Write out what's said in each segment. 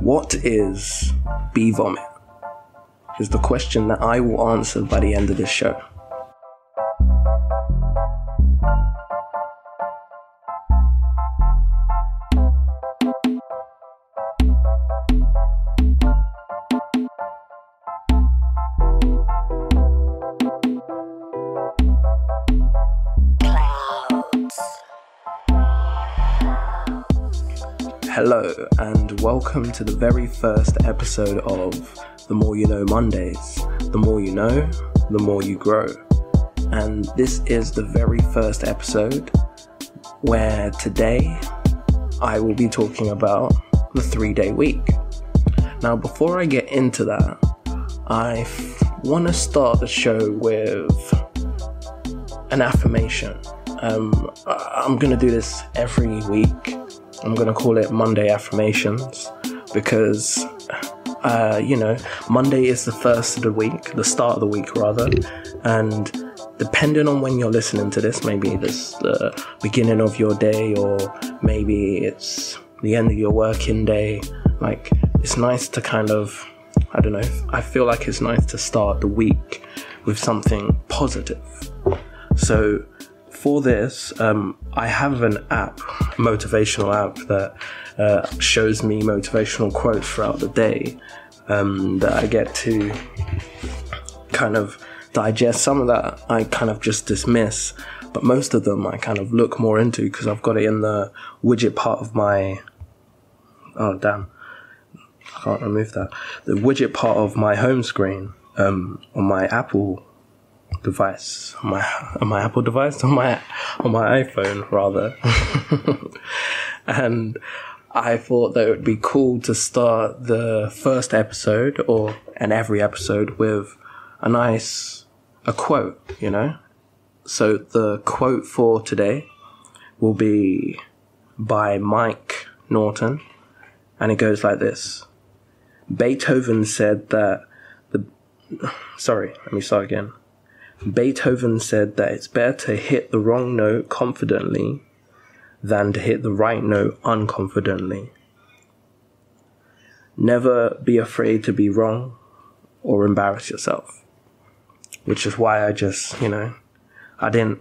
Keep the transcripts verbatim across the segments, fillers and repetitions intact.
What is bee vomit? Is the question that I will answer by the end of this show. Hello, and welcome to the very first episode of The More You Know Mondays. The more you know, the more you grow. And this is the very first episode where today I will be talking about the three-day week. Now, before I get into that, I f- want to start the show with an affirmation. Um, I- I'm going to do this every week. I'm going to call it Monday Affirmations because, uh, you know, Monday is the first of the week, the start of the week rather, and depending on when you're listening to this, maybe this the beginning of your day or maybe it's the end of your working day, like, it's nice to kind of, I don't know, I feel like it's nice to start the week with something positive. So for this, um, I have an app, motivational app, that uh, shows me motivational quotes throughout the day um, that I get to kind of digest. Some of that I kind of just dismiss, but most of them I kind of look more into because I've got it in the widget part of my... Oh, damn. I can't remove that. The widget part of my home screen um, on my Apple device on my on my Apple device on my on my iPhone rather and I thought that it would be cool to start the first episode or and every episode with a nice a quote, you know. So the quote for today will be by Mike Norton, and it goes like this. Beethoven said that the sorry let me start again Beethoven said that it's better to hit the wrong note confidently than to hit the right note unconfidently. Never be afraid to be wrong or embarrass yourself. Which is why I just, you know, I didn't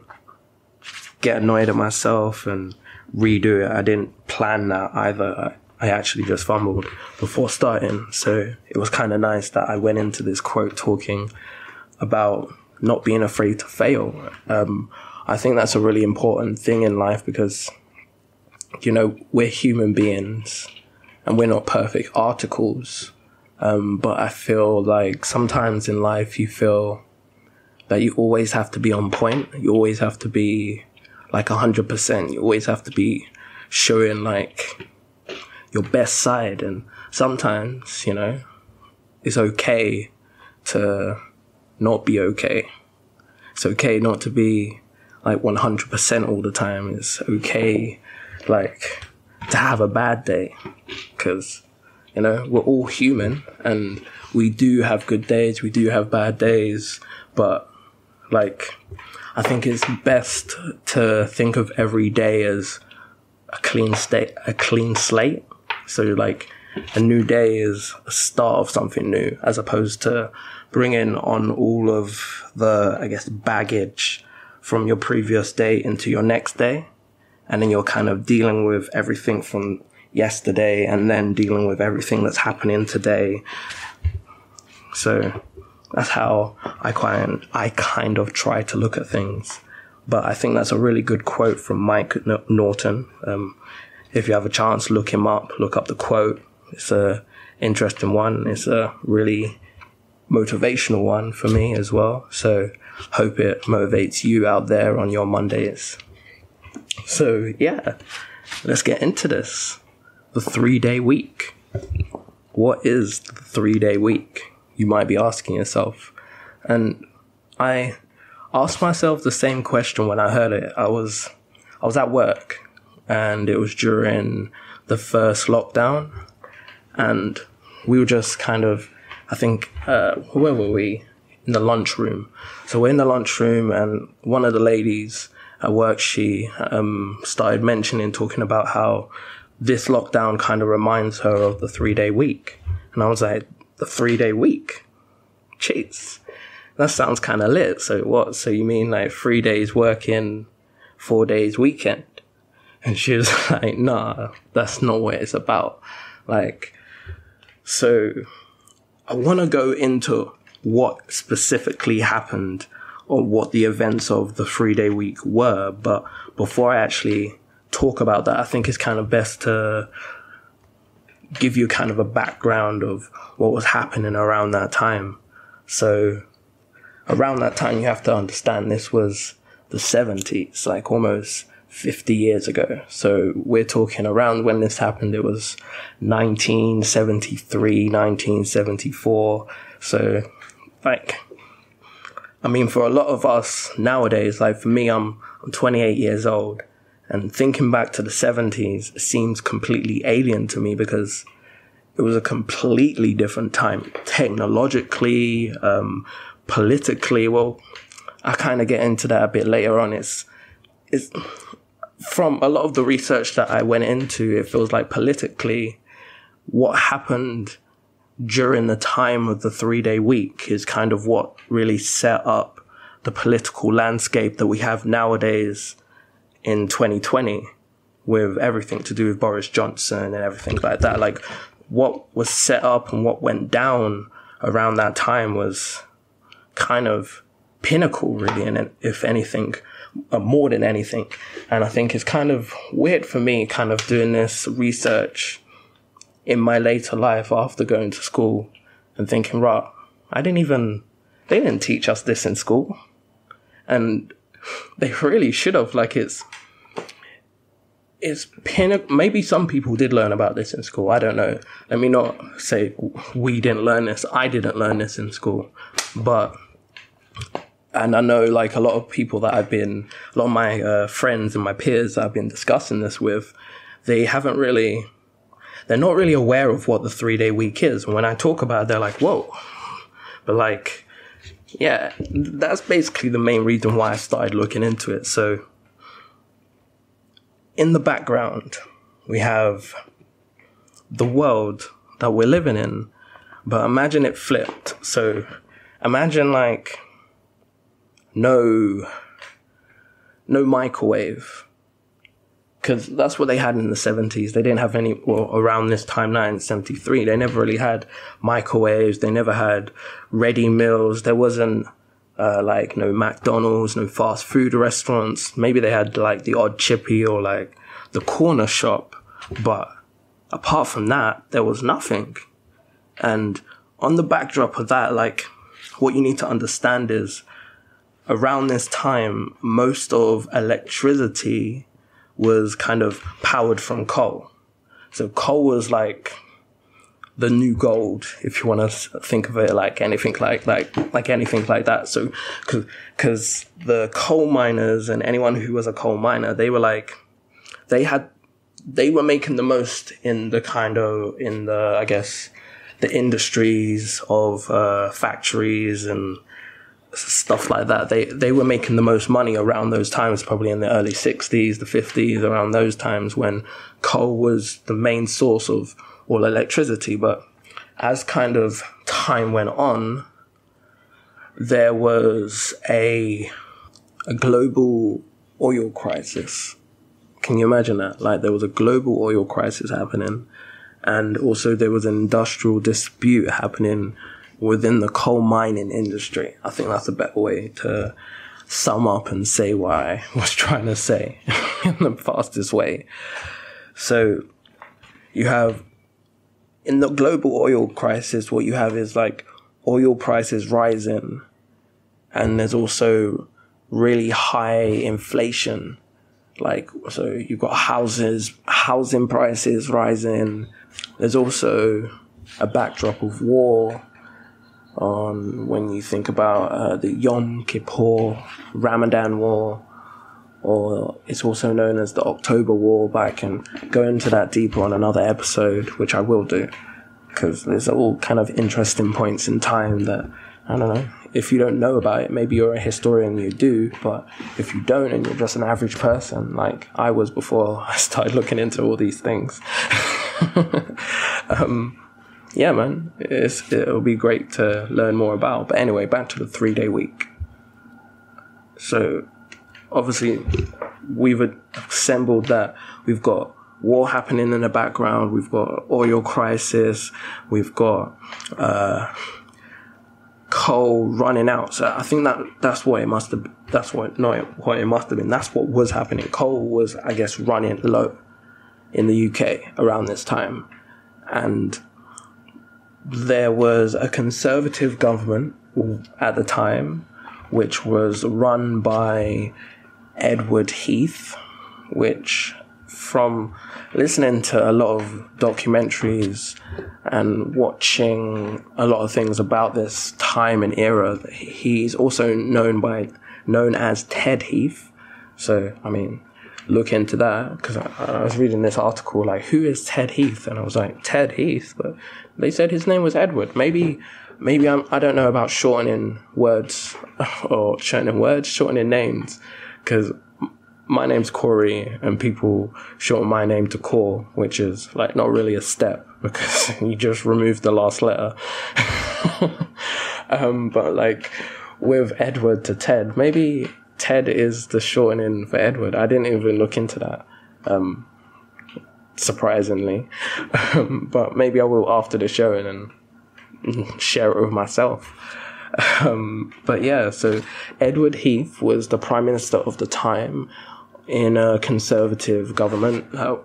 get annoyed at myself and redo it. I didn't plan that either. I actually just fumbled before starting. So it was kind of nice that I went into this quote talking about not being afraid to fail. Um, I think that's a really important thing in life because, you know, we're human beings and we're not perfect articles. Um, but I feel like sometimes in life you feel that you always have to be on point. You always have to be like one hundred percent. You always have to be showing like your best side. And sometimes, you know, it's okay to not be okay. It's okay not to be like one hundred percent all the time. It's okay like to have a bad day because, you know, we're all human and we do have good days, we do have bad days, but like I think it's best to think of every day as a clean state, a clean slate. So like a new day is a start of something new as opposed to bringing on all of the, I guess, baggage from your previous day into your next day. And then you're kind of dealing with everything from yesterday and then dealing with everything that's happening today. So that's how I kind, I kind of try to look at things. But I think that's a really good quote from Mike Norton. Um, if you have a chance, look him up, look up the quote. It's a interesting one. It's a really motivational one for me as well. So hope it motivates you out there on your Mondays. So yeah, let's get into this. The three-day week. What is the three-day week? You might be asking yourself. And I asked myself the same question when I heard it. I was I was at work and it was during the first lockdown and we were just kind of I think, uh, where were we? In the lunchroom. So we're in the lunchroom and one of the ladies at work, she um, started mentioning, talking about how this lockdown kind of reminds her of the three-day week. And I was like, the three-day week? Jeez, that sounds kind of lit. So what? So you mean like three days working, four days weekend? And she was like, nah, that's not what it's about. Like, so I want to go into what specifically happened or what the events of the three-day week were. But before I actually talk about that, I think it's kind of best to give you kind of a background of what was happening around that time. So around that time, you have to understand this was the seventies, like almost fifty years ago. So we're talking around when this happened, it was nineteen seventy-three, nineteen seventy-four. So like, I mean, for a lot of us nowadays, like for me, I'm, I'm twenty-eight years old, and thinking back to the seventies seems completely alien to me because it was a completely different time technologically, um, politically. Well, I kind of get into that a bit later on. It's, it's from a lot of the research that I went into, it feels like politically what happened during the time of the three-day week is kind of what really set up the political landscape that we have nowadays in twenty twenty with everything to do with Boris Johnson and everything like that. Like, what was set up and what went down around that time was kind of pinnacle, really, and if anything, more than anything. And I think it's kind of weird for me kind of doing this research in my later life after going to school and thinking, right, I didn't even, they didn't teach us this in school. And they really should have. Like, it's, It's pin- maybe some people did learn about this in school. I don't know. Let me not say we didn't learn this. I didn't learn this in school. But, and I know like a lot of people that I've been, a lot of my uh, friends and my peers that I've been discussing this with, they haven't really, they're not really aware of what the three-day week is. And when I talk about it, they're like, whoa. But like, yeah, that's basically the main reason why I started looking into it. So, in the background, we have the world that we're living in, but imagine it flipped. So imagine like no, no microwave, because that's what they had in the seventies. They didn't have any, well, around this time, nineteen seventy-three, they never really had microwaves. They never had ready meals. There wasn't Uh, like no McDonald's, no fast food restaurants. Maybe they had like the odd chippy or like the corner shop, but apart from that, there was nothing. And on the backdrop of that, like what you need to understand is around this time, most of electricity was kind of powered from coal. So coal was like the new gold, if you want to think of it like anything like like like anything like that. So because the coal miners and anyone who was a coal miner, they were like they had they were making the most in the kind of in the I guess the industries of uh, factories and stuff like that. They they were making the most money around those times, probably in the early sixties, the fifties, around those times when coal was the main source of all electricity. But as kind of time went on, there was a a global oil crisis. Can you imagine that? Like, there was a global oil crisis happening, and also there was an industrial dispute happening within the coal mining industry. I think that's a better way to sum up and say what I was trying to say in the fastest way. So you have, in the global oil crisis, what you have is like oil prices rising, and there's also really high inflation. Like, so you've got houses, housing prices rising. There's also a backdrop of war on when you think about uh, the Yom Kippur, Ramadan War, or it's also known as the October War. But I can go into that deeper on another episode, which I will do, because there's all kind of interesting points in time that I don't know. If you don't know about it, maybe you're a historian, you do, but if you don't and you're just an average person, like I was before I started looking into all these things. um, yeah, man, it's, it'll be great to learn more about. But anyway, back to the three-day week. So, obviously, we've assembled that. We've got war happening in the background. We've got oil crisis. We've got... Uh, coal running out. So I think that that's what it must have that's what no what it must have been that's what was happening. Coal was, I guess, running low in the U K around this time, and there was a Conservative government at the time which was run by Edward Heath, which, from listening to a lot of documentaries and watching a lot of things about this time and era, he's also known by known as Ted Heath. So, I mean, look into that, because I, I was reading this article, like, who is Ted Heath? And I was like, Ted Heath? But they said his name was Edward. Maybe, maybe I'm, I don't know about shortening words or shortening words, shortening names, because my name's Corey, and people shorten my name to Cor, which is, like, not really a step, because you just remove the last letter. um, but, like, with Edward to Ted, maybe Ted is the shortening for Edward. I didn't even look into that, um, surprisingly. Um, but maybe I will after the show and then share it with myself. Um, but, yeah, so Edward Heath was the Prime Minister of the time, in a Conservative government, uh,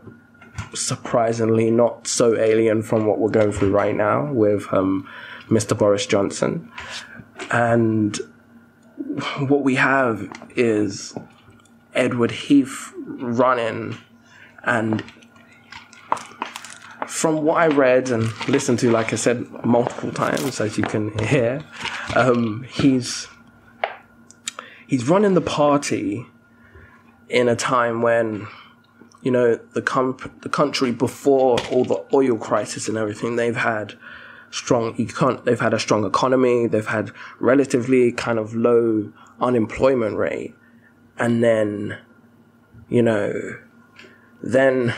surprisingly not so alien from what we're going through right now with um, Mister Boris Johnson. And what we have is Edward Heath running, and from what I read and listened to, like I said, multiple times, as you can hear, um, he's he's running the party in a time when, you know, the comp- the country, before all the oil crisis and everything, they've had strong econ- they've had a strong economy, they've had relatively kind of low unemployment rate, and then, you know, then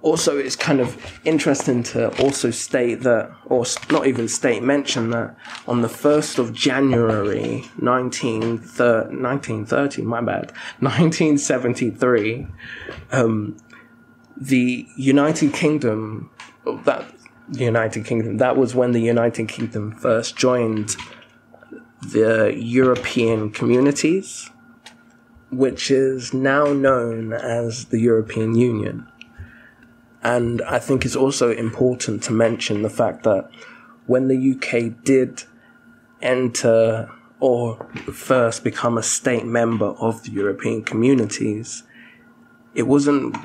also it's kind of interesting to also state that, or not even state, mention that on the first of January nineteen thirty, nineteen thirty my bad, nineteen seventy-three, um, the United Kingdom, that the United Kingdom, that was when the United Kingdom first joined the European Communities, which is now known as the European Union. And I think it's also important to mention the fact that when the U K did enter or first become a state member of the European Communities, it wasn't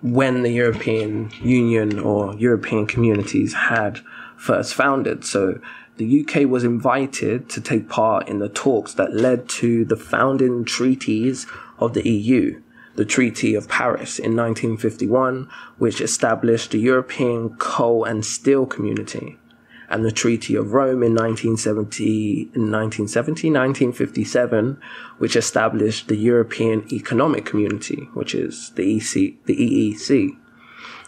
when the European Union or European Communities had first founded. So the U K was invited to take part in the talks that led to the founding treaties of the E U. The Treaty of Paris in nineteen fifty-one, which established the European Coal and Steel Community, and the Treaty of Rome in nineteen seventy, nineteen seventy, nineteen fifty-seven, which established the European Economic Community, which is the E C, the E E C.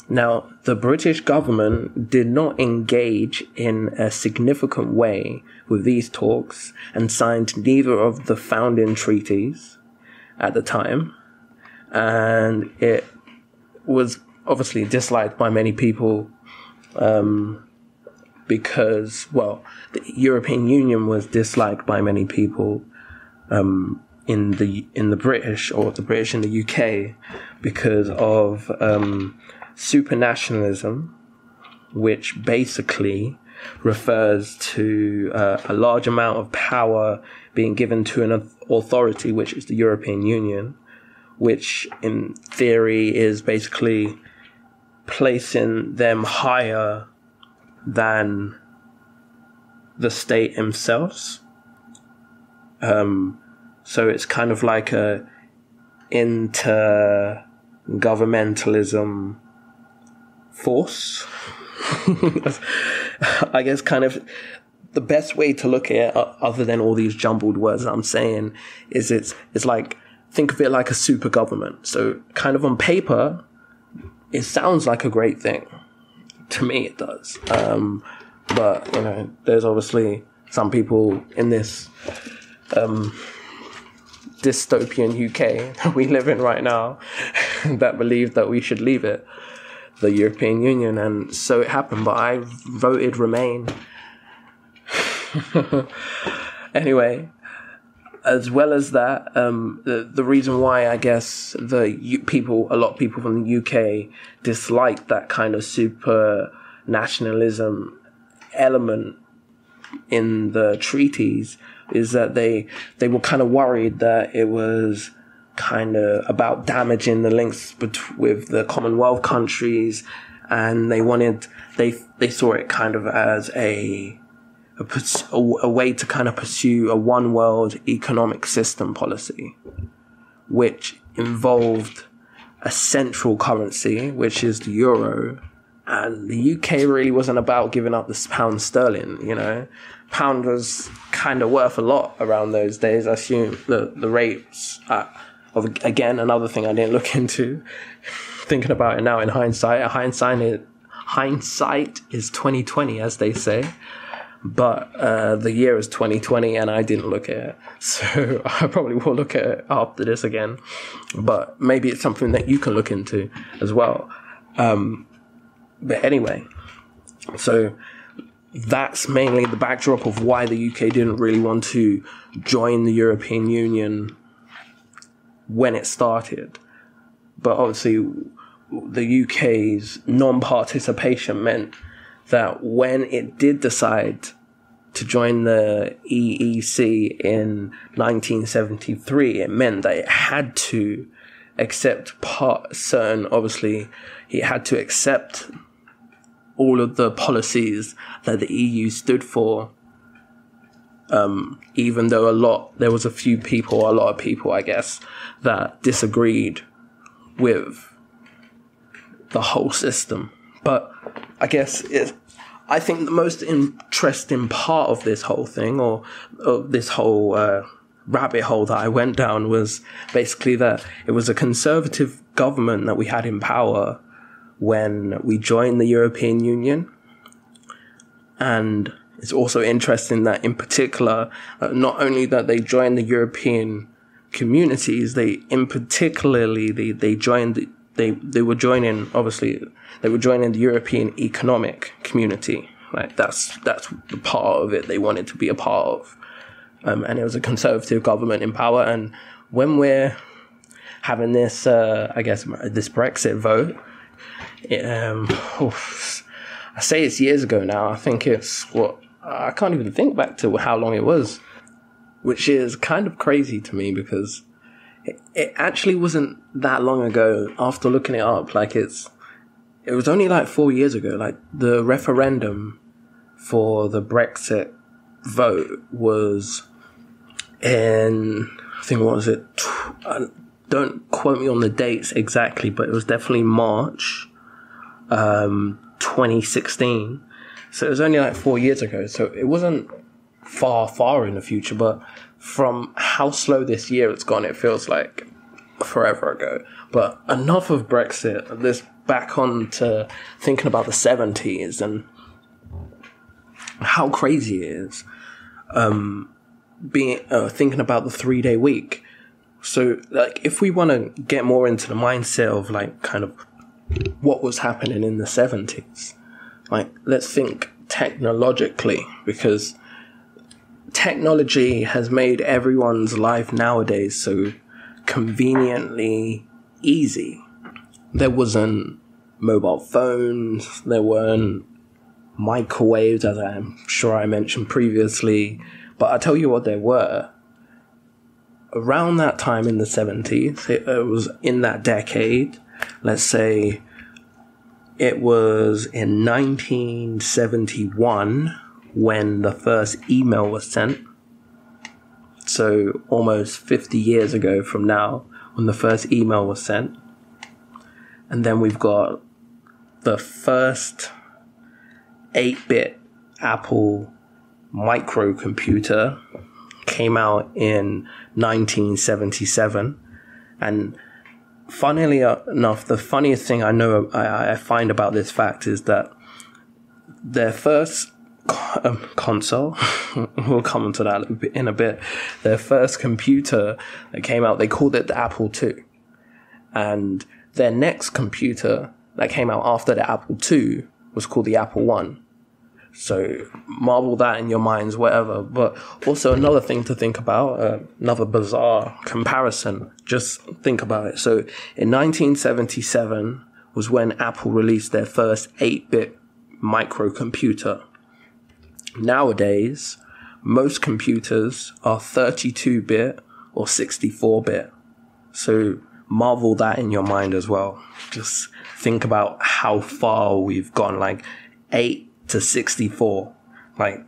Now, the British government did not engage in a significant way with these talks and signed neither of the founding treaties at the time. And it was obviously disliked by many people um, because, well, the European Union was disliked by many people um, in the in the British, or the British in the U K, because of um, supranationalism, which basically refers to uh, a large amount of power being given to an authority, which is the European Union, which in theory is basically placing them higher than the state themselves. Um, so it's kind of like a intergovernmentalism force. I guess kind of the best way to look at it, other than all these jumbled words I'm saying, is it's it's like, think of it like a super government. So kind of on paper, it sounds like a great thing. To me, it does. Um, but, you know, there's obviously some people in this um, dystopian U K that we live in right now that believe that we should leave it, the European Union. And so it happened, but I voted Remain. Anyway, as well as that, um, the, the reason why I guess the U- people, a lot of people from the U K dislike that kind of super nationalism element in the treaties is that they they were kind of worried that it was kind of about damaging the links bet- with the Commonwealth countries, and they wanted they they saw it kind of as a A, a way to kind of pursue a one world economic system policy, which involved a central currency, which is the euro. And the U K really wasn't about giving up the pound sterling, you know. Pound was kind of worth a lot around those days, I assume. The, the rates, uh, of, again, another thing I didn't look into, thinking about it now in hindsight. Hindsight is, hindsight is twenty twenty, as they say. But uh, the year is twenty twenty and I didn't look at it. So I probably will look at it after this again. But maybe it's something that you can look into as well. Um, but anyway, so that's mainly the backdrop of why the U K didn't really want to join the European Union when it started. But obviously the U K's non-participation meant that when it did decide to join the E E C in nineteen seventy-three, it meant that it had to accept part certain, obviously, it had to accept all of the policies that the E U stood for, um, even though a lot, there was a few people, a lot of people, I guess, that disagreed with the whole system. But I guess it, I think the most interesting part of this whole thing, or, or this whole uh, rabbit hole that I went down, was basically that it was a conservative government that we had in power when we joined the European Union. And it's also interesting that in particular, uh, not only that they joined the European communities, they in particularly they, they joined the They they were joining obviously they were joining the European Economic Community. Like that's that's the part of it they wanted to be a part of, um, and it was a conservative government in power. And when we're having this, uh, I guess this Brexit vote, it, um, oof, I say it's years ago now. I think it's what I can't even think back to how long it was, which is kind of crazy to me because it actually wasn't that long ago. After looking it up, like it's, it was only like four years ago. Like the referendum for the Brexit vote was in, I think what was it? Don't quote me on the dates exactly, but it was definitely March, um, twenty sixteen. So it was only like four years ago. So it wasn't far, far in the future, but from how slow this year it's gone, it feels like forever ago. But enough of Brexit. Let's back on to thinking about the seventies and how crazy it is. Um, being uh, thinking about the three-day week. So, like, if we want to get more into the mindset of like kind of what was happening in the seventies, like let's think technologically, because technology has made everyone's life nowadays so conveniently easy. There wasn't mobile phones, there weren't microwaves, as I'm sure I mentioned previously, but I'll tell you what there were. Around that time in the seventies, it was in that decade, let's say it was in nineteen seventy-one, when the first email was sent. So almost fifty years ago from now, when the first email was sent. And then we've got the first eight-bit Apple microcomputer came out in nineteen seventy-seven. And funnily enough, the funniest thing I know I, I find about this fact is that their first um, console, we'll come into that in a bit, their first computer that came out, they called it the Apple two. And their next computer that came out after the Apple two was called the Apple one. So marvel that in your minds, whatever. But also another thing to think about, uh, another bizarre comparison, just think about it. So in nineteen seventy-seven was when Apple released their first eight-bit microcomputer. Nowadays, most computers are thirty-two-bit or sixty-four-bit. So marvel that in your mind as well. Just think about how far we've gone, like eight to sixty-four, like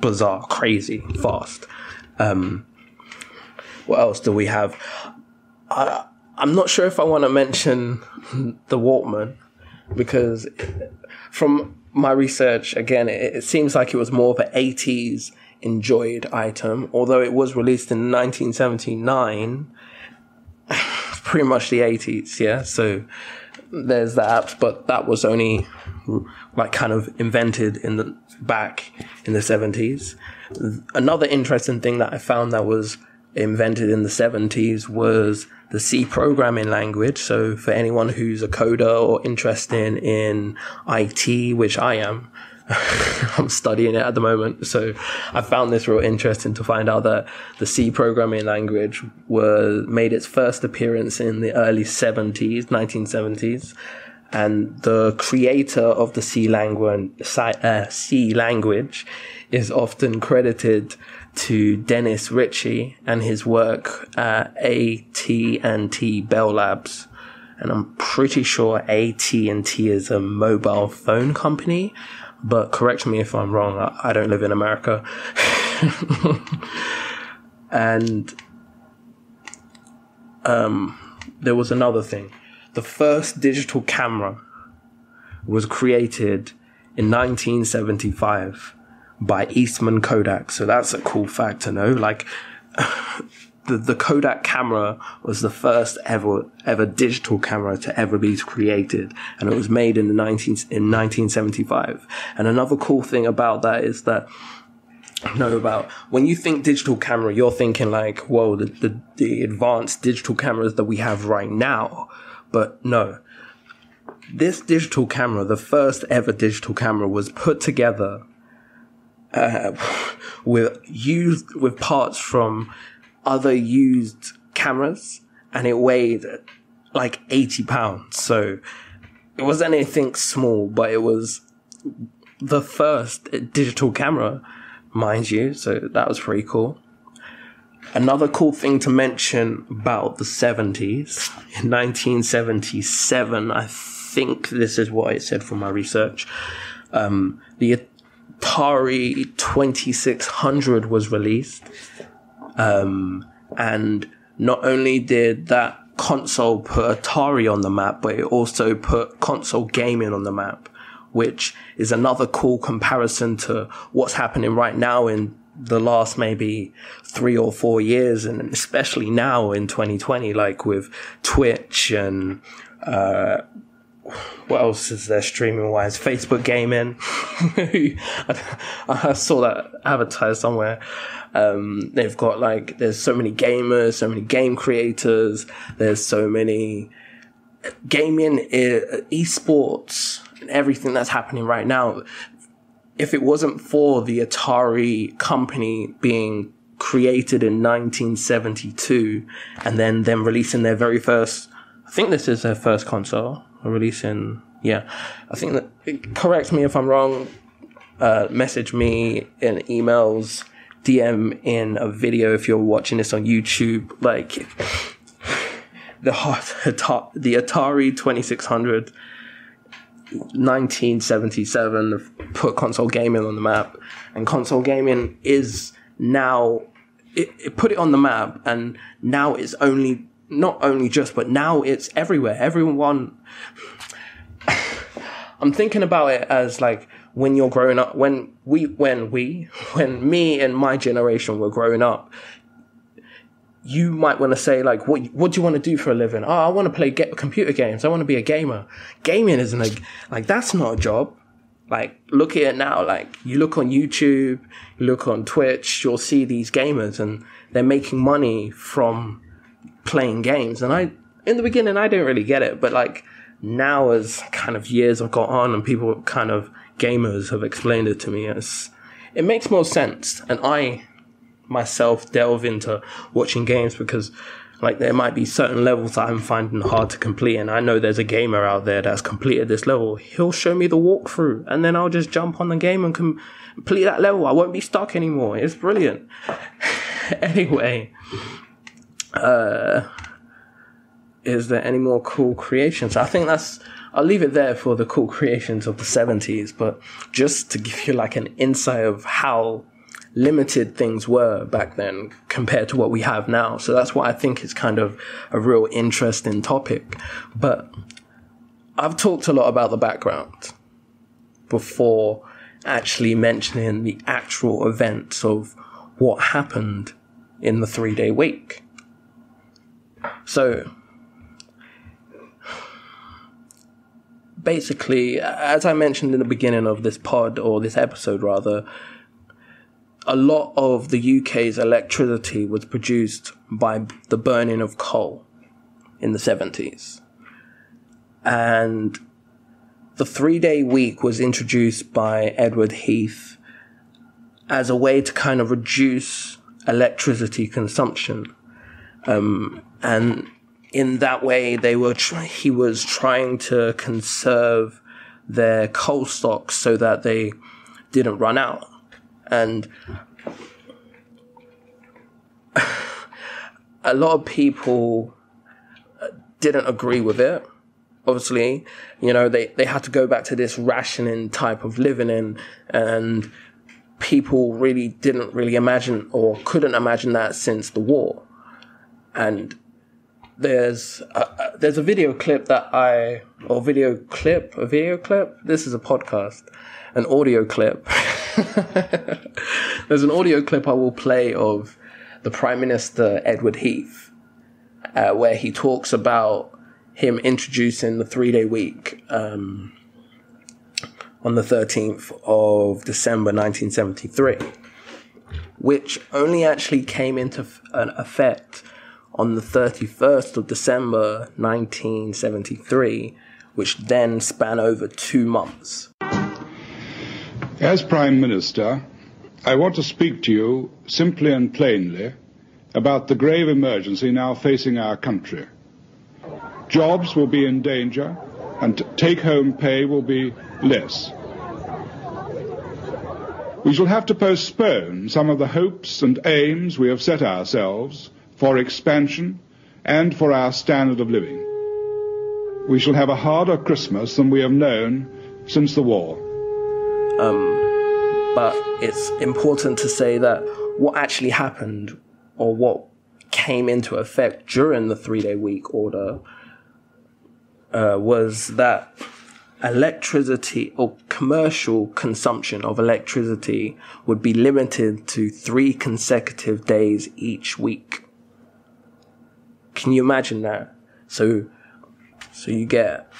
bizarre, crazy, fast. Um, what else do we have? I, I'm not sure if I want to mention the Walkman, because from my research, again, it, it seems like it was more of an eighties enjoyed item, although it was released in nineteen seventy-nine, pretty much the eighties, yeah, so there's that, but that was only like kind of invented in the back in the seventies. Another interesting thing that I found that was invented in the seventies was the C programming language. So for anyone who's a coder or interested in I T, which I am, I'm studying it at the moment. So I found this real interesting to find out that the C programming language was made its first appearance in the early seventies, nineteen seventies. And the creator of the C language, uh, C language is often credited to Dennis Ritchie and his work at A T and T Bell Labs. And I'm pretty sure A T and T is a mobile phone company, but correct me if I'm wrong, I, I don't live in America. And um, there was another thing. The first digital camera was created in nineteen seventy-five by Eastman Kodak. So that's a cool fact to know. Like, the, the Kodak camera was the first ever ever digital camera to ever be created. And it was made in the nineteen in nineteen seventy-five. And another cool thing about that is that, know about when you think digital camera, you're thinking like, whoa, the, the, the advanced digital cameras that we have right now. But no, this digital camera, the first ever digital camera, was put together uh, with used with parts from other used cameras, and it weighed like eighty pounds. So it wasn't anything small, but it was the first digital camera, mind you. So that was pretty cool. Another cool thing to mention about the seventies, in nineteen seventy-seven, I think this is what it said from my research, um, the Atari twenty-six hundred was released, um, and not only did that console put Atari on the map, but it also put console gaming on the map, which is another cool comparison to what's happening right now in the last maybe three or four years, and especially now in twenty twenty, like with Twitch and uh what else is there streaming wise? Facebook gaming. I saw that advertised somewhere. Um they've got like, there's so many gamers, so many game creators, there's so many gaming, esports, and everything that's happening right now. If it wasn't for the Atari company being created in nineteen seventy-two and then them releasing their very first, I think this is their first console, or releasing, yeah, I think that, correct me if I'm wrong, uh, message me in emails, D M in a video if you're watching this on YouTube, like the, the Atari twenty-six hundred, nineteen seventy-seven put console gaming on the map, and console gaming is now, it, it put it on the map, and now it's only, not only just, but now it's everywhere. Everyone, I'm thinking about it as like when you're growing up, when we, when we, when me and my generation were growing up, you might want to say, like, what what do you want to do for a living? Oh, I want to play ge- computer games. I want to be a gamer. Gaming isn't a, like, that's not a job. Like, look at it now. Like, you look on YouTube, you look on Twitch, you'll see these gamers and they're making money from playing games. And I, in the beginning, I didn't really get it. But, like, now as kind of years have gone on and people kind of, gamers have explained it to me, as it makes more sense. And I myself delve into watching games because, like, there might be certain levels that I'm finding hard to complete, and I know there's a gamer out there that's completed this level. He'll show me the walkthrough, and then I'll just jump on the game and com- complete that level. I won't be stuck anymore. It's brilliant. Anyway, uh, is there any more cool creations? I think that's, I'll leave it there for the cool creations of the seventies, but just to give you, like, an insight of how limited things were back then compared to what we have now. So that's why I think it's kind of a real interesting topic. But I've talked a lot about the background before actually mentioning the actual events of what happened in the three-day week. So basically, as I mentioned in the beginning of this pod, or this episode rather, a lot of the U K's electricity was produced by the burning of coal in the seventies. And the three-day week was introduced by Edward Heath as a way to kind of reduce electricity consumption. Um, and in that way, they were tr- he was trying to conserve their coal stocks so that they didn't run out. And a lot of people didn't agree with it. Obviously, you know, they, they had to go back to this rationing type of living in, and people really didn't really imagine or couldn't imagine that since the war. And there's a, there's a video clip that I, or video clip, a video clip? This is a podcast, an audio clip. There's an audio clip I will play of the Prime Minister Edward Heath, uh, where he talks about him introducing the three-day week um, on the thirteenth of December nineteen seventy-three, which only actually came into f- an effect on the thirty-first of December nineteen seventy-three, which then span over two months. As Prime Minister, I want to speak to you simply and plainly about the grave emergency now facing our country. Jobs will be in danger and take-home pay will be less. We shall have to postpone some of the hopes and aims we have set ourselves for expansion and for our standard of living. We shall have a harder Christmas than we have known since the war. Um, but it's important to say that what actually happened, or what came into effect during the three-day week order, uh, was that electricity, or commercial consumption of electricity, would be limited to three consecutive days each week. Can you imagine that? So, so you get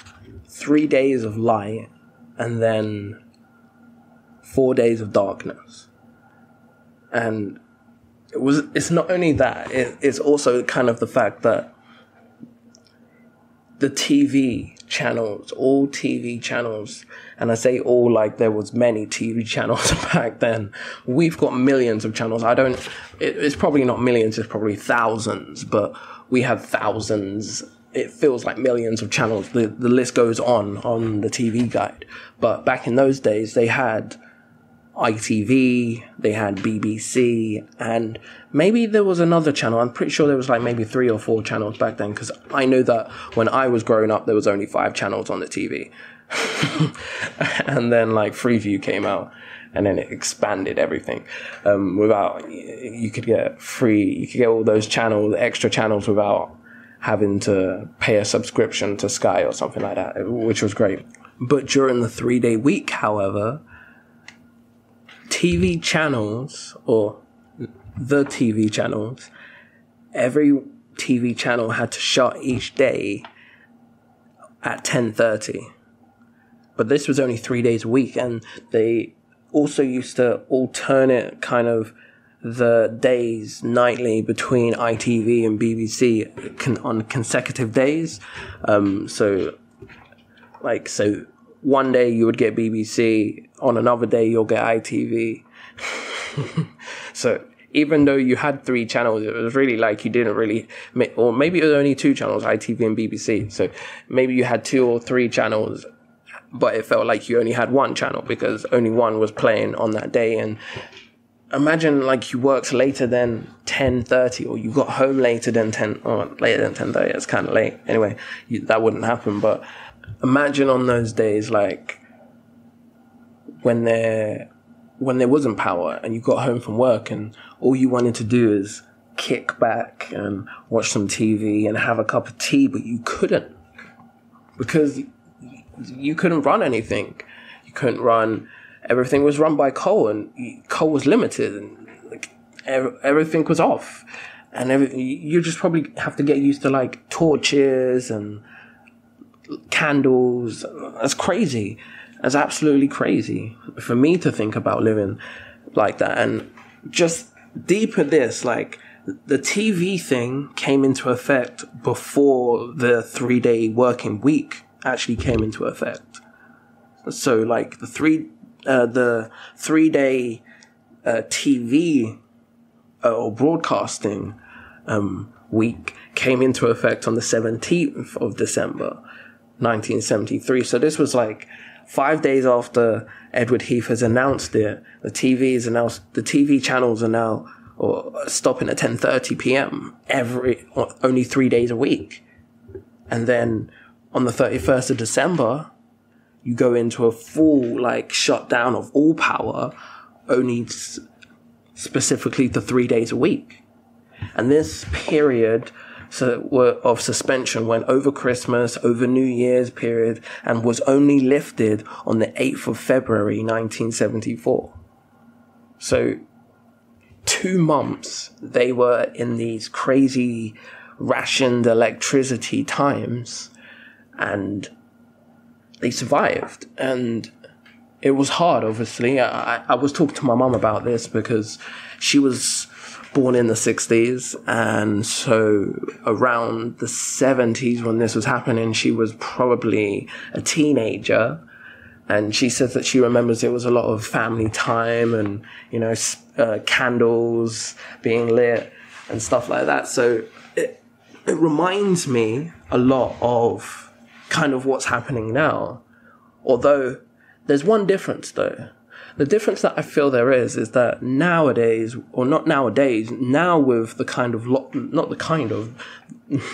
three days of light and then four days of darkness. And it was, it's not only that, it, it's also kind of the fact that the T V channels, all T V channels, and I say all like there was many T V channels back then. We've got millions of channels. I don't, it, it's probably not millions, it's probably thousands, but we have thousands. It feels like millions of channels. The, the list goes on on the T V guide. But back in those days, they had I T V, they had B B C, and maybe there was another channel. I'm pretty sure there was like maybe three or four channels back then, because I know that when I was growing up, there was only five channels on the T V. And then like Freeview came out, and then it expanded everything. Um, without, you could get free, you could get all those channels, extra channels, without having to pay a subscription to Sky or something like that, which was great. But during the three-day week, however, T V channels, or the T V channels, every T V channel had to shut each day at ten thirty. But this was only three days a week, and they also used to alternate kind of the days nightly between I T V and B B C con on consecutive days. Um, so, like, so one day you would get B B C, on another day you'll get I T V. So even though you had three channels, it was really like you didn't really, or maybe it was only two channels, I T V and B B C. So maybe you had two or three channels, but it felt like you only had one channel because only one was playing on that day. And imagine like you worked later than ten thirty, or you got home later than ten, or later than ten thirty. It's kind of late. Anyway, you, that wouldn't happen. But imagine on those days, like when there, when there wasn't power and you got home from work and all you wanted to do is kick back and watch some T V and have a cup of tea, but you couldn't because you couldn't run anything. You couldn't run. Everything was run by coal, and coal was limited, and like everything was off. And every, you just probably have to get used to like torches and candles. That's crazy. That's absolutely crazy for me to think about living like that. And just deeper this, like the T V thing came into effect before the three day working week actually came into effect. So like the three, uh, the three day, uh, T V uh, or broadcasting, um, week came into effect on the seventeenth of December, nineteen seventy-three. So this was like five days after Edward Heath has announced it. The T V is announced, the T V channels are now or stopping at ten thirty p m every, only three days a week. And then on the thirty-first of December, you go into a full like shutdown of all power, only specifically to three days a week. And this period so were of suspension went over Christmas, over New Year's period, and was only lifted on the eighth of February nineteen seventy-four. So two months they were in these crazy rationed electricity times, and they survived. And it was hard, obviously. I, I was talking to my mum about this because she was born in the sixties, and so around the seventies when this was happening, she was probably a teenager, and she says that she remembers it was a lot of family time and, you know, uh, candles being lit and stuff like that. So it, it reminds me a lot of kind of what's happening now, although there's one difference though. The difference that I feel there is, is that nowadays, or not nowadays, now with the kind of, lo not the kind of,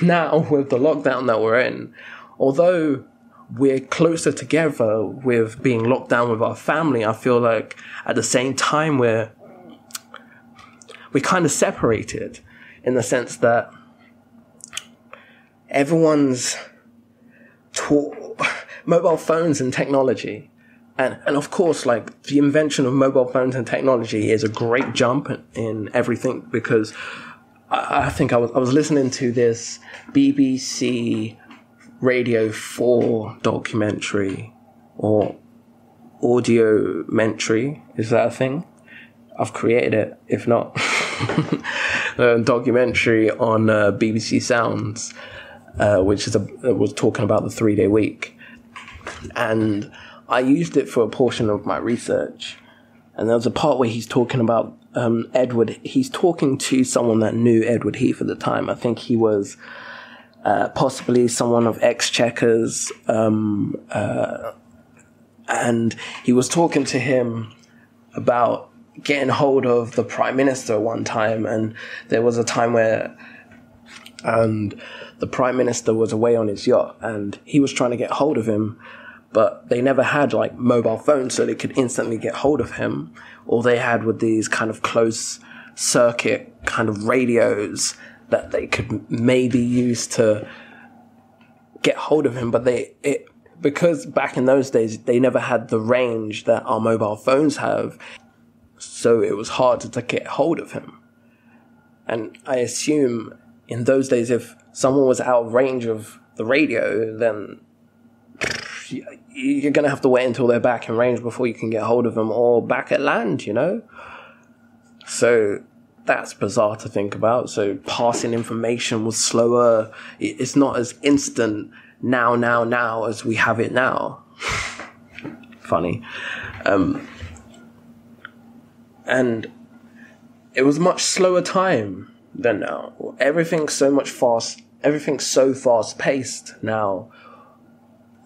now with the lockdown that we're in, although we're closer together with being locked down with our family, I feel like at the same time we're, we're kind of separated in the sense that everyone's taught mobile phones and technology. And, and of course, like, the invention of mobile phones and technology is a great jump in, in everything, because I, I think I was, I was listening to this B B C Radio Four documentary, or audiomentary. Is that a thing? I've created it, if not. A documentary on uh, B B C Sounds, uh, which is a, was talking about the three-day week. And I used it for a portion of my research, and there was a part where he's talking about um, Edward. He's talking to someone that knew Edward Heath at the time. I think he was uh, possibly someone of Exchequer's, um, uh, and he was talking to him about getting hold of the Prime Minister one time, and there was a time where and the Prime Minister was away on his yacht, and he was trying to get hold of him. But they never had like mobile phones, so they could instantly get hold of him. All they had were these kind of close circuit kind of radios that they could maybe use to get hold of him. But they, it, because back in those days, they never had the range that our mobile phones have. so it was hard to get hold of him. And I assume in those days, if someone was out of range of the radio, then you're going to have to wait until they're back in range before you can get hold of them, or back at land, you know? So that's bizarre to think about. So passing information was slower. It's not as instant now, now, now as we have it now. Funny. Um, and it was much slower time than now. Everything's so much fast. Everything's so fast paced now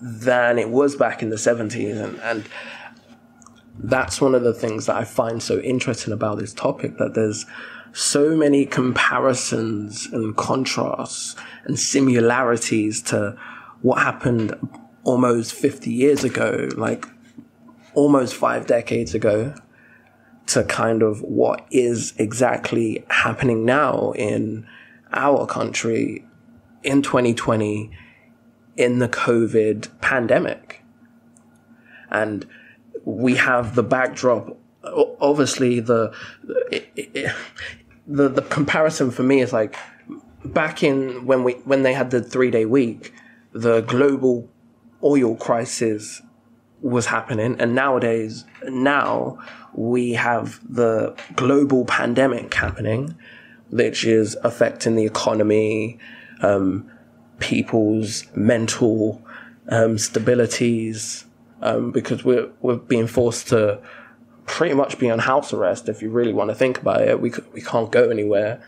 than it was back in the seventies. And, and that's one of the things that I find so interesting about this topic, that there's so many comparisons and contrasts and similarities to what happened almost fifty years ago, like almost five decades ago, to kind of what is exactly happening now in our country in twenty twenty in the COVID pandemic. And we have the backdrop, obviously the, it, it, the, the comparison for me is like back in when we, when they had the three day week, the global oil crisis was happening. And nowadays, now we have the global pandemic happening, which is affecting the economy, um, people's mental um, stabilities, um, because we're, we're being forced to pretty much be on house arrest. If you really want to think about it, we, we can't go anywhere.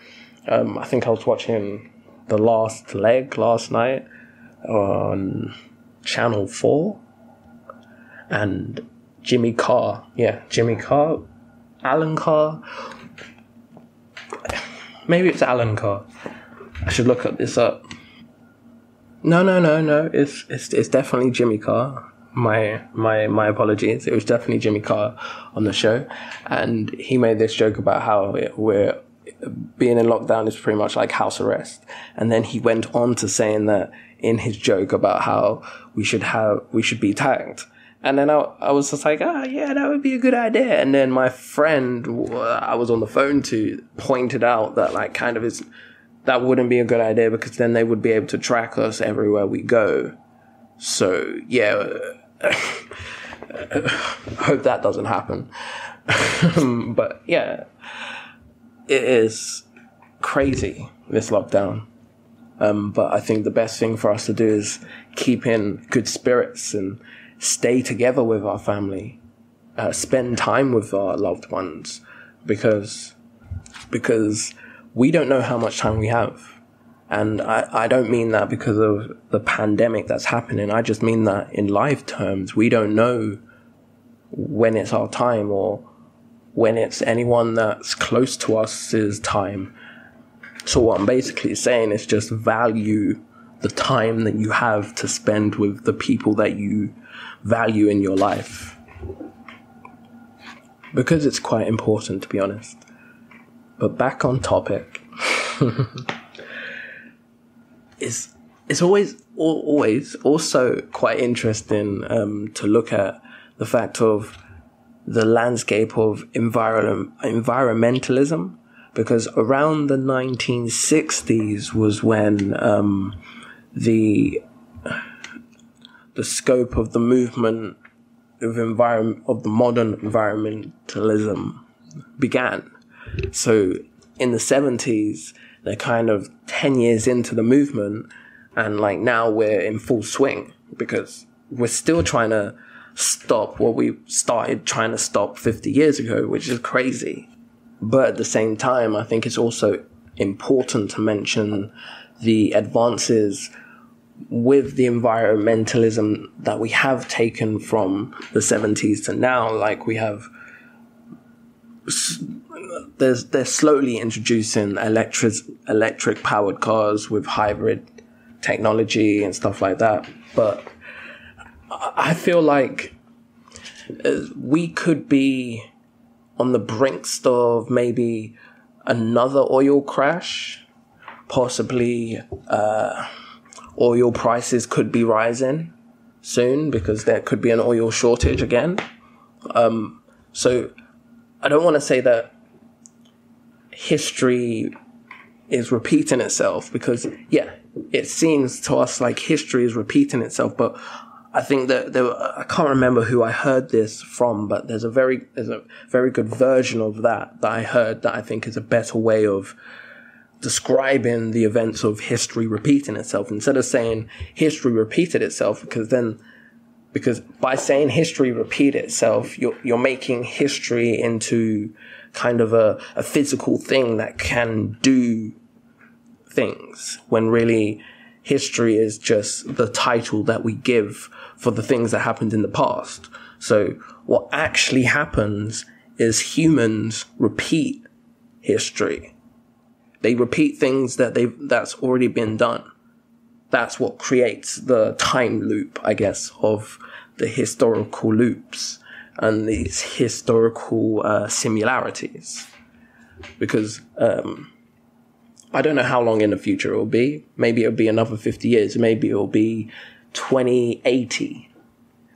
Um, I think I was watching The Last Leg last night on Channel four. And Jimmy Carr, yeah, Jimmy Carr, Alan Carr, maybe it's Alan Carr. I should look this up. No, no, no, no. It's it's it's definitely Jimmy Carr. My my my apologies. It was definitely Jimmy Carr on the show, and he made this joke about how it, we're being in lockdown is pretty much like house arrest. And then he went on to saying that in his joke about how we should have we should be tagged. And then I, I was just like, ah, oh, yeah, that would be a good idea. And then my friend I was on the phone to pointed out that, like, kind of is that wouldn't be a good idea because then they would be able to track us everywhere we go. So, yeah, hope that doesn't happen. But, yeah, it is crazy, this lockdown. Um, but I think the best thing for us to do is keep in good spirits and stay together with our family, uh, spend time with our loved ones, because because we don't know how much time we have. And I, I don't mean that because of the pandemic that's happening. I just mean that in life terms, we don't know when it's our time or when it's anyone that's close to us's time. So what I'm basically saying is just value the time that you have to spend with the people that you value in your life, because it's quite important, to be honest. But back on topic, it's it's always always also quite interesting um, to look at the fact of the landscape of environment environmentalism, because around the nineteen sixties was when um, the the scope of the movement of environment of the modern environmentalism began. So in the seventies, they're kind of ten years into the movement, and like now we're in full swing because we're still trying to stop what we started trying to stop fifty years ago, which is crazy. But at the same time, I think it's also important to mention the advances with the environmentalism that we have taken from the seventies to now. Like, we have, there's, they're slowly introducing electric, electric powered cars with hybrid technology and stuff like that. But I feel like we could be on the brink of maybe another oil crash, possibly. uh, Oil prices could be rising soon because there could be an oil shortage again. Um, so I don't want to say that history is repeating itself, because, yeah, it seems to us like history is repeating itself, but I think that there were, I can't remember who I heard this from, but there's a very, there's a very good version of that that I heard that I think is a better way of describing the events of history repeating itself, instead of saying history repeated itself, because then, because by saying history repeat itself, you're, you're making history into kind of a, a physical thing that can do things, when really history is just the title that we give for the things that happened in the past. So what actually happens is humans repeat history. They repeat things that they've, that's already been done. That's what creates the time loop, I guess, of the historical loops and these historical uh, similarities. Because um, I don't know how long in the future it will be. Maybe it'll be another fifty years. Maybe it'll be twenty eighty.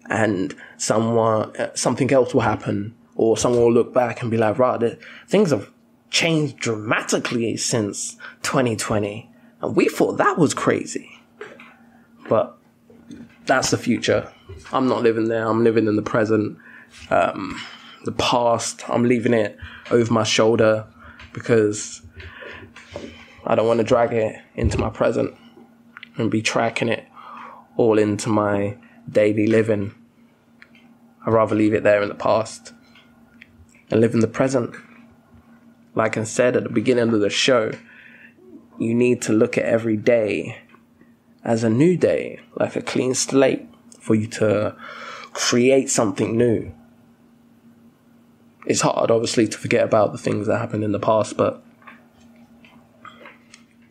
And someone, uh, something else will happen. Or someone will look back and be like, right, things have changed dramatically since twenty twenty. And we thought that was crazy. But that's the future. I'm not living there. I'm living in the present. Um, the past, I'm leaving it over my shoulder because I don't want to drag it into my present and be tracking it all into my daily living. I'd rather leave it there in the past and live in the present. Like I said at the beginning of the show, you need to look at every day as a new day, like a clean slate for you to create something new. It's hard, obviously, to forget about the things that happened in the past, but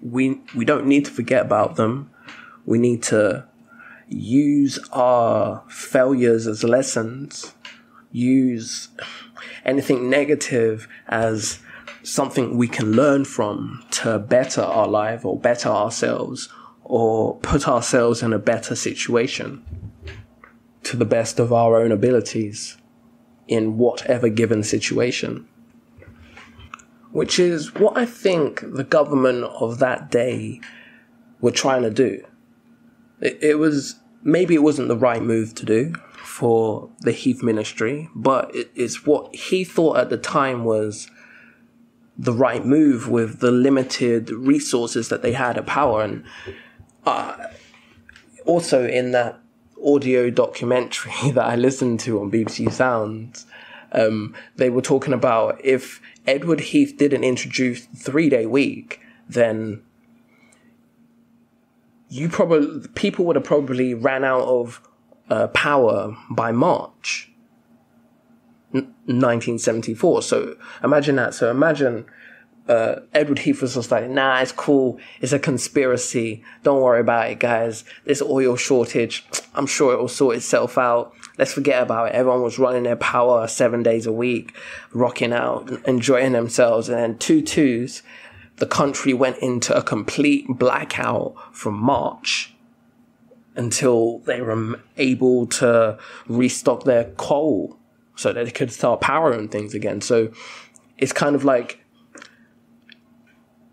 we we don't need to forget about them. We need to use our failures as lessons, use anything negative as something we can learn from to better our life or better ourselves or put ourselves in a better situation to the best of our own abilities in whatever given situation. Which is what I think the government of that day were trying to do. It, it was, maybe it wasn't the right move to do for the Heath ministry, but it, it's what he thought at the time was the right move with the limited resources that they had at power. And uh, also in that audio documentary that I listened to on B B C Sounds, um, they were talking about if Edward Heath didn't introduce the three-day week, then you probably people would have probably ran out of uh, power by March nineteen seventy-four. So imagine that. So imagine uh, Edward Heath was just like, nah, it's cool. It's a conspiracy. Don't worry about it, guys. This oil shortage, I'm sure it will sort itself out. Let's forget about it. Everyone was running their power seven days a week, rocking out, enjoying themselves. And then two twos, the country went into a complete blackout from March until they were able to restock their coal, so that they could start powering things again. So it's kind of like,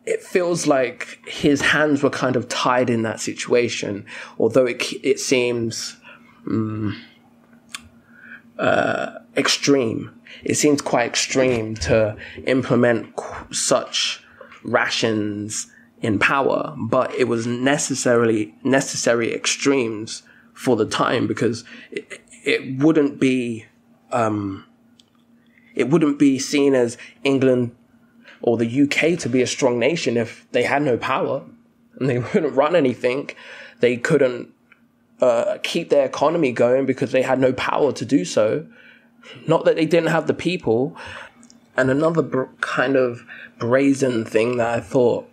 it feels like his hands were kind of tied in that situation, although it it seems um, uh, extreme. It seems quite extreme to implement such rations in power, but it was necessarily necessary extremes for the time, because it, it wouldn't be. Um, it wouldn't be seen as England or the U K to be a strong nation if they had no power and they wouldn't run anything. They couldn't uh, keep their economy going because they had no power to do so. Not that they didn't have the people. And another br- kind of brazen thing that I thought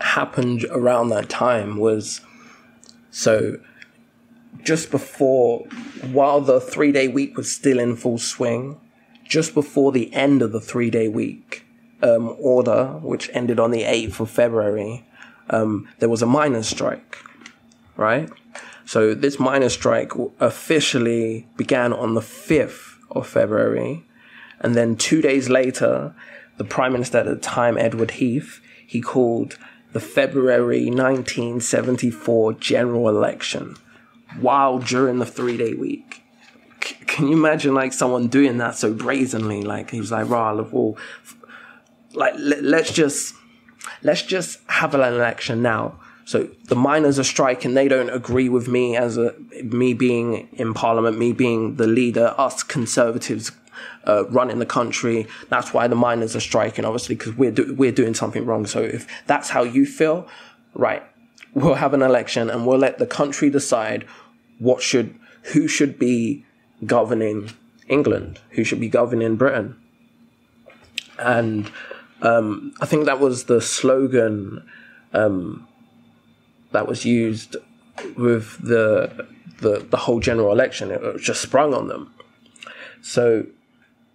happened around that time was, so just before, while the three-day week was still in full swing, just before the end of the three-day week um, order, which ended on the eighth of February, um, there was a miners' strike, right? So this miners' strike officially began on the fifth of February, And then two days later, the Prime Minister at the time, Edward Heath, he called the February nineteen seventy-four general election while during the three-day week. C- can you imagine, like, someone doing that so brazenly? Like, he was like, rah, well, like, l- let's just, let's just have an election now. So the miners are striking. They don't agree with me as a, me being in parliament, me being the leader, us conservatives uh, running the country. That's why the miners are striking, obviously, because we're, do- we're doing something wrong. So if that's how you feel, right, we'll have an election and we'll let the country decide what should, who should be governing England, who should be governing Britain. And um, I think that was the slogan um that was used with the, the the whole general election. It was just sprung on them. So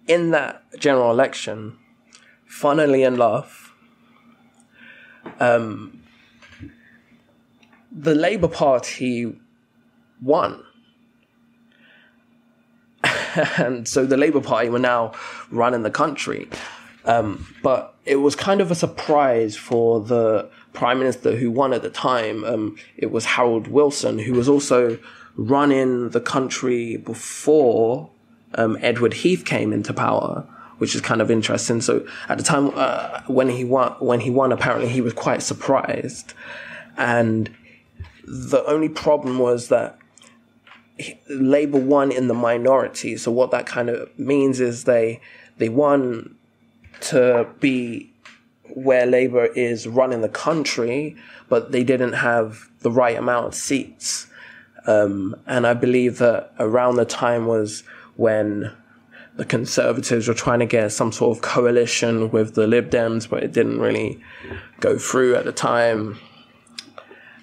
in that general election, funnily enough, um, the Labour Party won. And so the Labour Party were now running the country. Um, but it was kind of a surprise for the Prime Minister who won at the time. Um, it was Harold Wilson, who was also running the country before um, Edward Heath came into power, which is kind of interesting. So at the time uh, when he won, when he won, apparently he was quite surprised, and the only problem was that Labour won in the minority. So what that kind of means is they they won to be where Labour is running the country, but they didn't have the right amount of seats. Um, and I believe that around the time was when the Conservatives were trying to get some sort of coalition with the Lib Dems, but it didn't really go through at the time.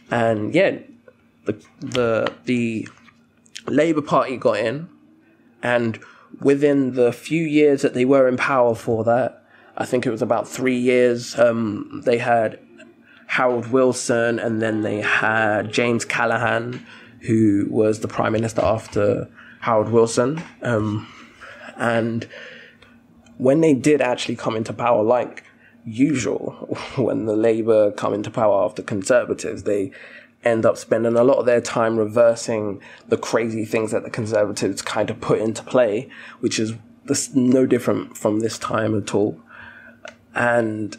And yeah, the the the Labour Party got in, and within the few years that they were in power for that, I think it was about three years, um, they had Harold Wilson, and then they had James Callaghan, who was the Prime Minister after Harold Wilson. Um, and when they did actually come into power, like usual, when the Labour come into power after Conservatives, they end up spending a lot of their time reversing the crazy things that the Conservatives kind of put into play, which is this, no different from this time at all. And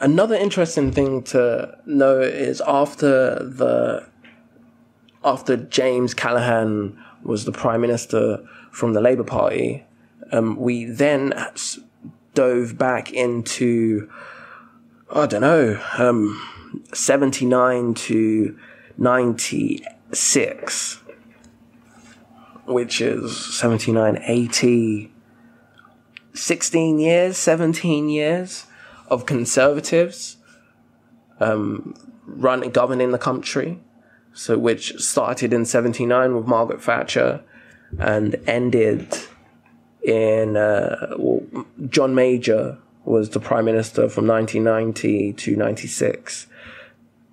another interesting thing to know is after the after James Callaghan was the Prime Minister from the Labour Party, um, we then dove back into, I don't know, um, seventy-nine to ninety-six, which is seventy-nine, eighty, sixteen years, seventeen years of Conservatives um, running, governing the country. So, which started in seventy-nine with Margaret Thatcher and ended in, uh, well, John Major was the Prime Minister from nineteen ninety to ninety-six.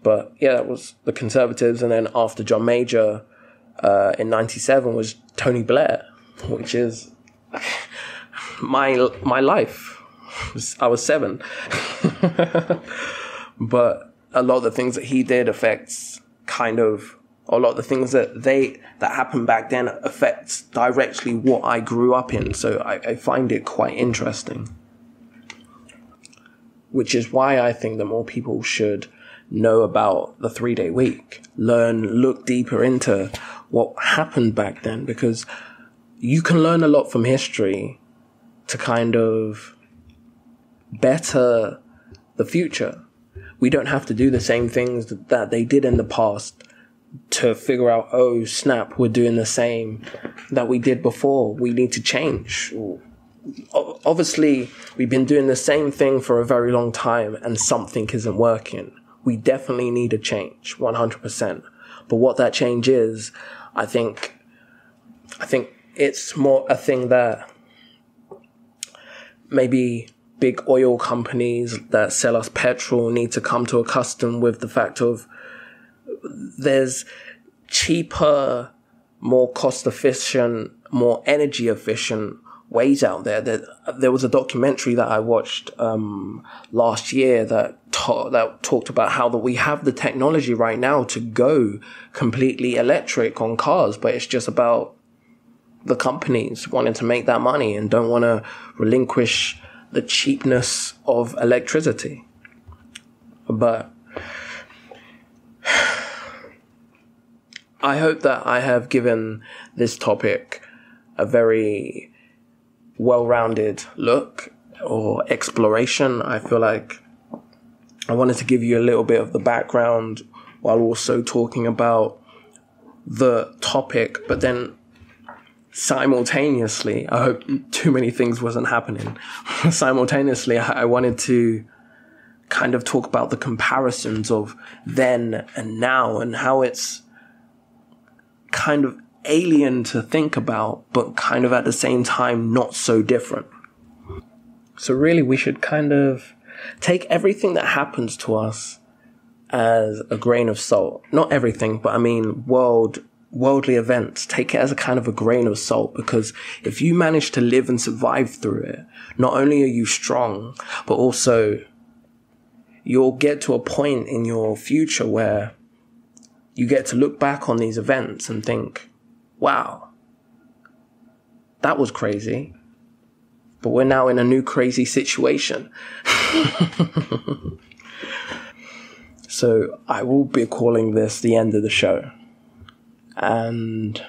But yeah, that was the Conservatives. And then after John Major, uh, in ninety-seven was Tony Blair, which is my my life. I was seven. But a lot of the things that he did affects kind of, a lot of the things that they that happened back then affects directly what I grew up in. So I, I find it quite interesting, which is why I think that more people should know about the three-day week, learn, look deeper into what happened back then, because you can learn a lot from history to kind of better the future. We don't have to do the same things that they did in the past to figure out, oh, snap, we're doing the same that we did before. We need to change. Obviously, we've been doing the same thing for a very long time and something isn't working. We definitely need a change, one hundred percent. But what that change is, I think, I think it's more a thing that maybe big oil companies that sell us petrol need to come to a custom with the fact of there's cheaper, more cost efficient, more energy efficient ways out there. There, there was a documentary that I watched um, last year that ta- that talked about how that we have the technology right now to go completely electric on cars, but it's just about the companies wanting to make that money and don't want to relinquish the cheapness of electricity. But I hope that I have given this topic a very well-rounded look or exploration. I feel like I wanted to give you a little bit of the background while also talking about the topic, but then simultaneously, I hope too many things wasn't happening. Simultaneously, I wanted to kind of talk about the comparisons of then and now and how it's kind of alien to think about, but kind of at the same time not so different. So really, we should kind of take everything that happens to us as a grain of salt. Not everything, but I mean world worldly events. Take it as a kind of a grain of salt, because if you manage to live and survive through it, not only are you strong, but also you'll get to a point in your future where you get to look back on these events and think, wow, that was crazy, but we're now in a new crazy situation. So I will be calling this the end of the show. And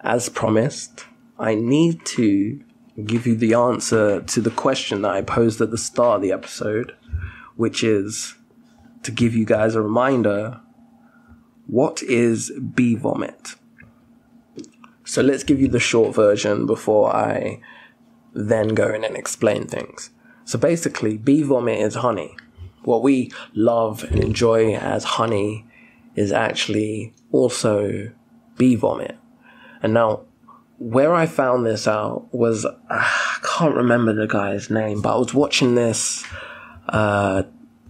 as promised, I need to give you the answer to the question that I posed at the start of the episode, which is to give you guys a reminder, what is bee vomit? So let's give you the short version before I then go in and explain things. So basically, bee vomit is honey. What we love and enjoy as honey is actually also bee vomit. And now, where I found this out was, uh, I can't remember the guy's name, but I was watching this, uh,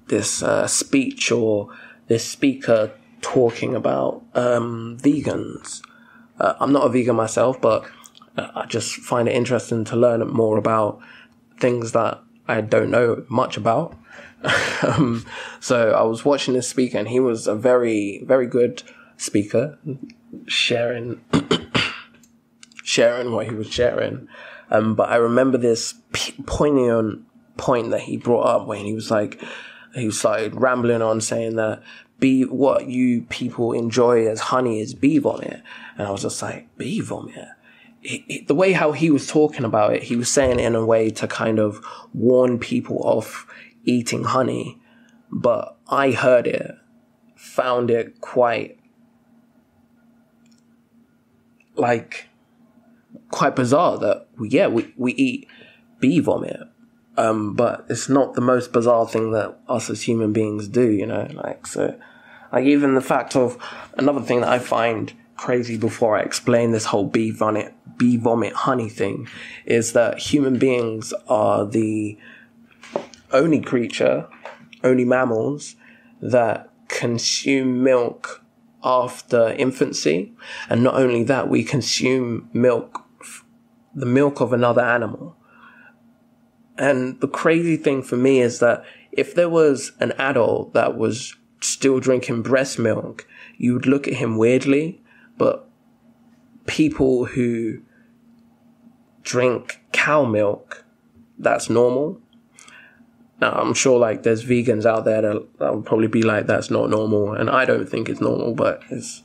this uh, speech or this speaker talking about um, vegans. Uh, I'm not a vegan myself, but I just find it interesting to learn more about things that I don't know much about. um, so I was watching this speaker, and he was a very, very good speaker, sharing sharing what he was sharing. Um, but I remember this p- poignant point that he brought up when he was like, he started rambling on saying that bee, what you people enjoy as honey is bee vomit. And I was just like, bee vomit? It, it, the way how he was talking about it, he was saying it in a way to kind of warn people off eating honey. But I heard it, found it quite, like, quite bizarre that, yeah, we, we eat bee vomit. Um, but it's not the most bizarre thing that us as human beings do, you know, like, so, like, even the fact of, another thing that I find crazy before I explain this whole bee vomit, bee vomit honey thing, is that human beings are the only creature, only mammals, that consume milk after infancy, and not only that, we consume milk, the milk of another animal. And the crazy thing for me is that if there was an adult that was still drinking breast milk, you would look at him weirdly, but people who drink cow milk, that's normal. Now, I'm sure, like, there's vegans out there that, that would probably be like, that's not normal, and I don't think it's normal, but it's,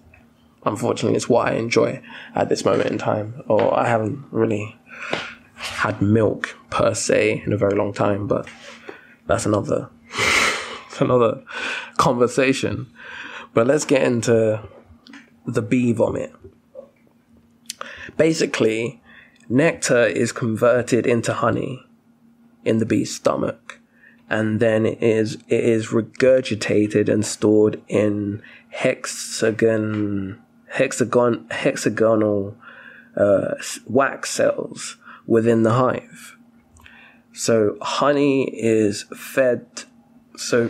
unfortunately, it's what I enjoy at this moment in time, or I haven't really had milk per se in a very long time, but that's another that's another conversation. But let's get into the bee vomit. Basically, nectar is converted into honey in the bee's stomach, and then it is it is regurgitated and stored in hexagon hexagon hexagonal uh, wax cells within the hive. So honey is fed. So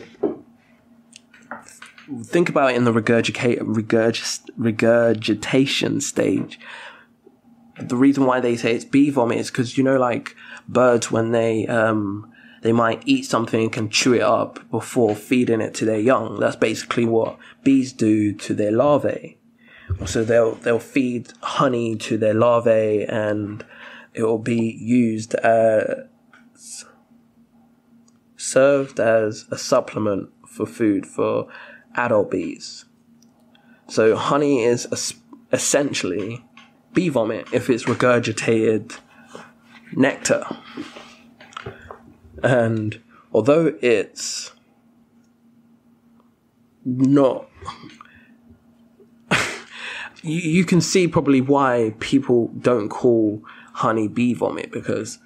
think about it in the regurgita- regurg- regurgitation stage. the reason why they say it's bee vomit is because, you know, like birds, when they um they might eat something and chew it up before feeding it to their young. That's basically what bees do to their larvae. So they'll they'll feed honey to their larvae, and it will be used as served as a supplement for food for adult bees. So honey is essentially bee vomit if it's regurgitated nectar. And although it's not, you, you can see probably why people don't call honey bee vomit, because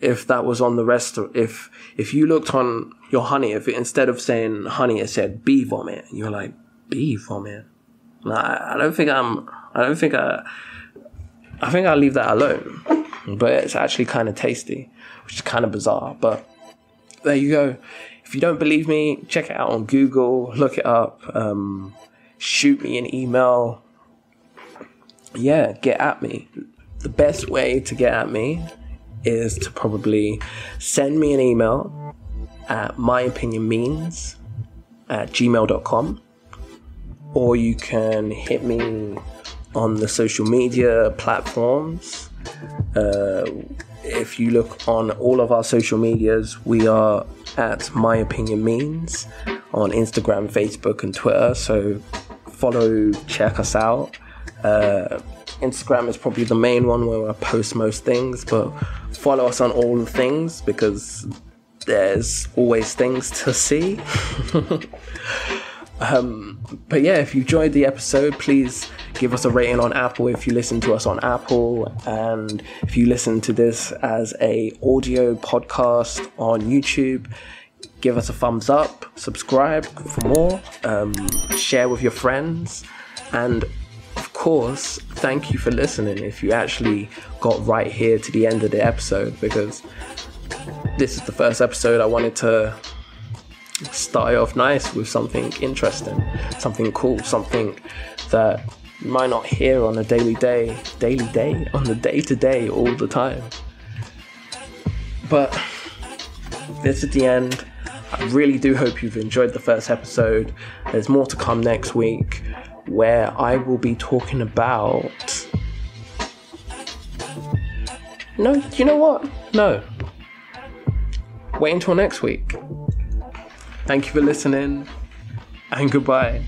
if that was on the rest of, if, if you looked on your honey, if it, instead of saying honey, it said bee vomit, and you're like, bee vomit? Nah, I don't think I'm, I don't think I, I think I'll leave that alone. But it's actually kind of tasty, which is kind of bizarre. But there you go. If you don't believe me, check it out on Google, look it up, um, shoot me an email. Yeah, get at me. The best way to get at me is to probably send me an email at myopinionmeans at gmail dot com, or you can hit me on the social media platforms. Uh, if you look on all of our social medias, we are at My Opinion Means on Instagram, Facebook, and Twitter. So follow, check us out. Uh, Instagram is probably the main one where I post most things, but follow us on all the things because there's always things to see. Um, but yeah, if you enjoyed the episode, please give us a rating on Apple if you listen to us on Apple, and if you listen to this as a audio podcast on YouTube, give us a thumbs up, subscribe for more, um, share with your friends, and of course, thank you for listening if you actually got right here to the end of the episode, because this is the first episode I wanted to start off nice with something interesting, something cool, something that you might not hear on a daily day, daily day, on the day to day, all the time. But this is the end. I really do hope you've enjoyed the first episode. There's more to come next week, where I will be talking about... No, you know what? No. Wait until next week. Thank you for listening, and goodbye.